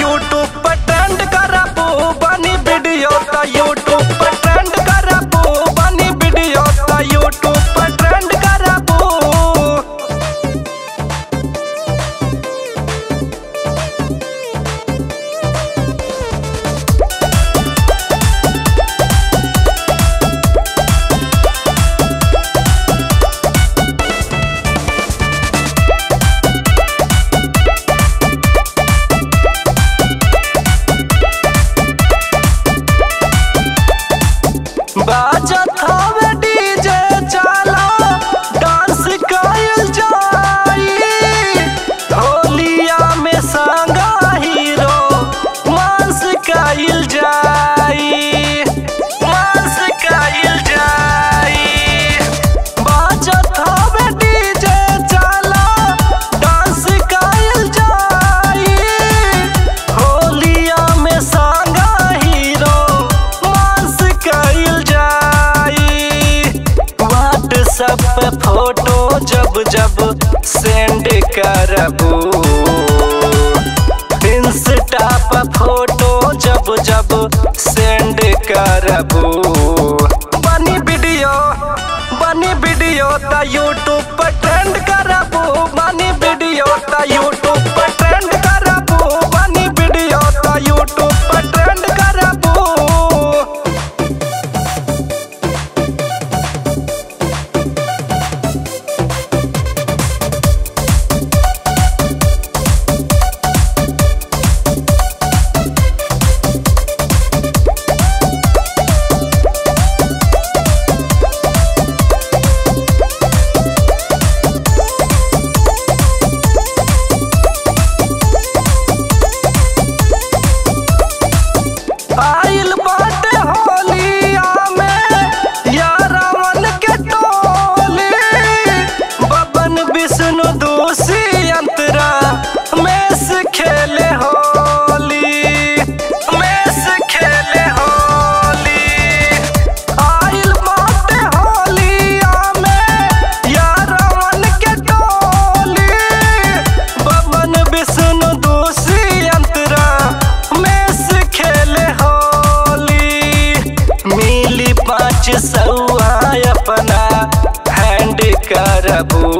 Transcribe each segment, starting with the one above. YouTube पर trend करबो बनी वीडियो त यूट्यूब पर ट्रेंड करबो बनी वीडियो त यूट्यूब पर ट्रेंड करबो। बाजत हवे डीजे चला डांस कइल जाई ढोलिया में संगा हीरो मांस कइल जाई मांस कइल जाई। बाजत हवे डीजे चला डांस कइल जाई ढोलिया में संगा हीरो मांस कइल सब फोटो जब जब सेंड करबो इंस्टा पर फोटो जब जब सेंड करबो बनी वीडियो त यूट्यूब पर ट्रेंड करबो बनी वीडियो त यूट्यूब पर ट्रेंड करबो बनी वीडियो त यूट्यूब पर ट्रेंड करबो। अपना हैंड करबो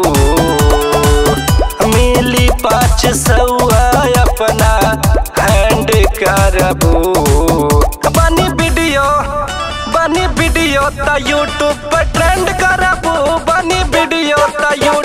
मिली 500 अपना हैंड करबो बनी वीडियो त यूट्यूब पर ट्रेंड करबो बनी वीडियो त